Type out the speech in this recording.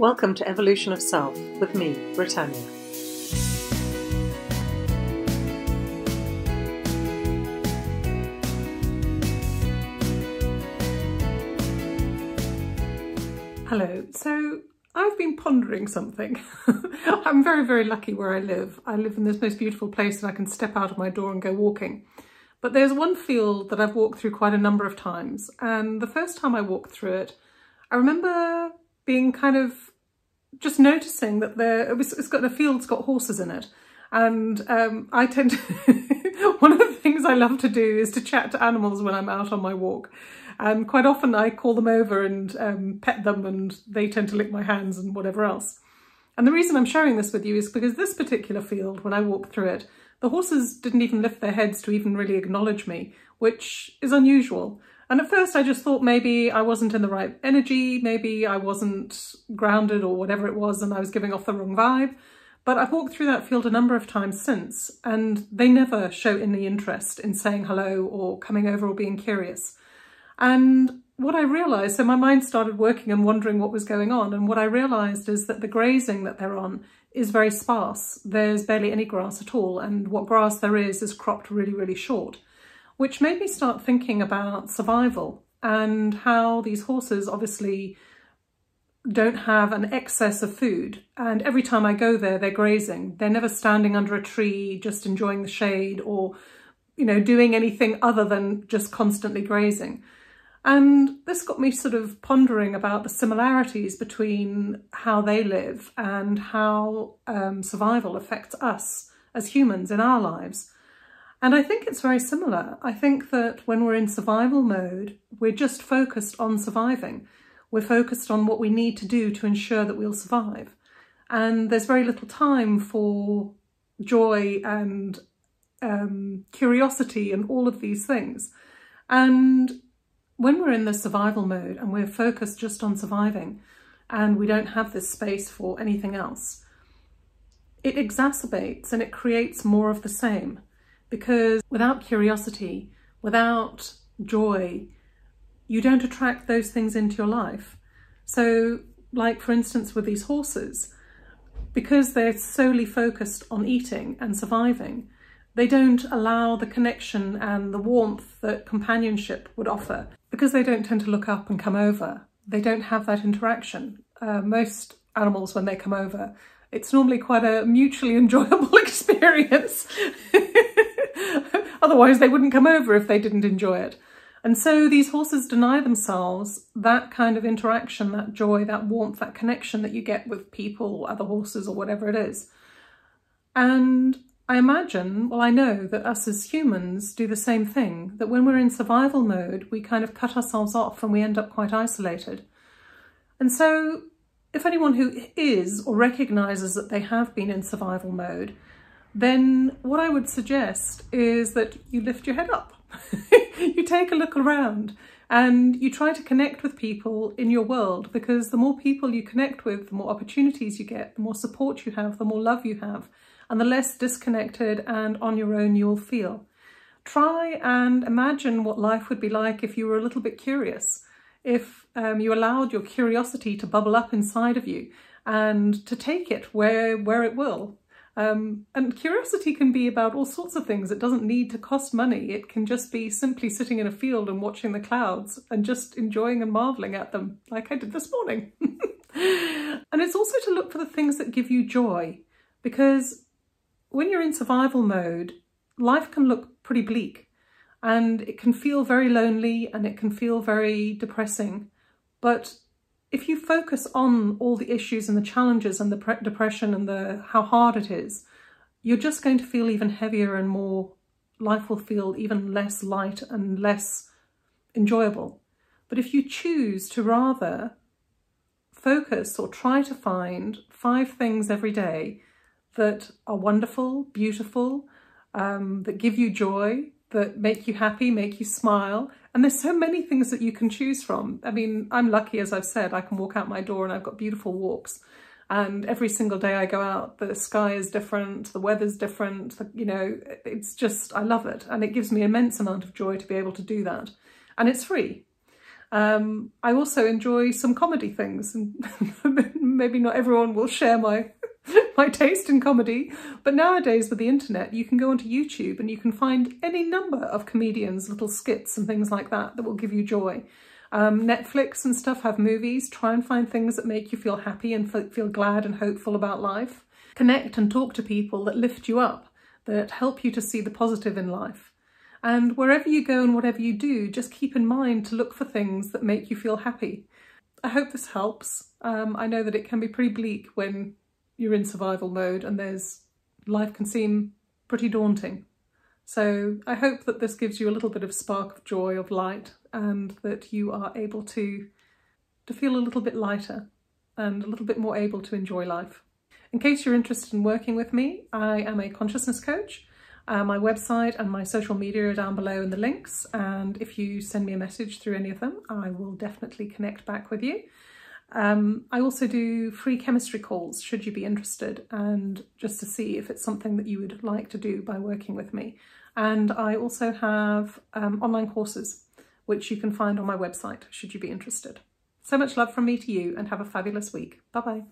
Welcome to Evolution of Self with me, Britannia. Hello, so I've been pondering something. I'm very, very lucky where I live. I live in this most beautiful place and I can step out of my door and go walking. But there's one field that I've walked through quite a number of times, and the first time I walked through it, I remember being kind of just noticing that the field's got horses in it, and I tend to one of the things I love to do is to chat to animals when I'm out on my walk, and quite often I call them over and pet them, and they tend to lick my hands and whatever else. And the reason I'm sharing this with you is because this particular field, when I walked through it, the horses didn't even lift their heads to even really acknowledge me, which is unusual. And at first I just thought maybe I wasn't in the right energy, maybe I wasn't grounded or whatever it was, and I was giving off the wrong vibe. But I've walked through that field a number of times since, and they never show any interest in saying hello or coming over or being curious. And what I realised, so my mind started working and wondering what was going on, and what I realised is that the grazing that they're on is very sparse. There's barely any grass at all, and what grass there is cropped really, really short, which made me start thinking about survival and how these horses obviously don't have an excess of food. And every time I go there, they're grazing. They're never standing under a tree, just enjoying the shade or, you know, doing anything other than just constantly grazing. And this got me sort of pondering about the similarities between how they live and how survival affects us as humans in our lives. And I think it's very similar. I think that when we're in survival mode, we're just focused on surviving. We're focused on what we need to do to ensure that we'll survive. And there's very little time for joy and curiosity and all of these things. And when we're in the survival mode and we're focused just on surviving and we don't have this space for anything else, it exacerbates and it creates more of the same. Because without curiosity, without joy, you don't attract those things into your life. So, like for instance with these horses, because they're solely focused on eating and surviving, they don't allow the connection and the warmth that companionship would offer. Because they don't tend to look up and come over, they don't have that interaction. Most animals, when they come over, it's normally quite a mutually enjoyable experience. Otherwise they wouldn't come over if they didn't enjoy it. And so these horses deny themselves that kind of interaction, that joy, that warmth, that connection that you get with people or other horses or whatever it is. And I imagine, well, I know that us as humans do the same thing, that when we're in survival mode, we kind of cut ourselves off and we end up quite isolated. And so if anyone who is or recognises that they have been in survival mode, then what I would suggest is that you lift your head up, you take a look around, and you try to connect with people in your world, because the more people you connect with, the more opportunities you get, the more support you have, the more love you have, and the less disconnected and on your own you'll feel. Try and imagine what life would be like if you were a little bit curious, if you allowed your curiosity to bubble up inside of you and to take it where it will. And curiosity can be about all sorts of things. It doesn't need to cost money. It can just be simply sitting in a field and watching the clouds and just enjoying and marvelling at them, like I did this morning. And it's also to look for the things that give you joy, because when you're in survival mode, life can look pretty bleak and it can feel very lonely and it can feel very depressing. But if you focus on all the issues and the challenges and the depression and the how hard it is, you're just going to feel even heavier and more, life will feel even less light and less enjoyable. But if you choose to rather focus or try to find 5 things every day that are wonderful, beautiful, that give you joy, that make you happy, make you smile. And there's so many things that you can choose from. I mean, I'm lucky, as I've said, I can walk out my door and I've got beautiful walks. And every single day I go out, the sky is different, the weather's different, you know, it's just, I love it. And it gives me an immense amount of joy to be able to do that. And it's free. I also enjoy some comedy things and maybe not everyone will share my my taste in comedy, but nowadays with the internet you can go onto YouTube and you can find any number of comedians, little skits and things like that that will give you joy. Netflix and stuff have movies. Try and find things that make you feel happy and feel glad and hopeful about life. Connect and talk to people that lift you up, that help you to see the positive in life. And wherever you go and whatever you do, just keep in mind to look for things that make you feel happy. I hope this helps. I know that it can be pretty bleak when you're in survival mode and life can seem pretty daunting. So I hope that this gives you a little bit of spark of joy, of light, and that you are able to feel a little bit lighter and a little bit more able to enjoy life. In case you're interested in working with me, I am a consciousness coach. My website and my social media are down below in the links, and if you send me a message through any of them, I will definitely connect back with you. I also do free chemistry calls, should you be interested, and just to see if it's something that you would like to do by working with me. And I also have online courses, which you can find on my website, should you be interested. So much love from me to you, and have a fabulous week. Bye-bye.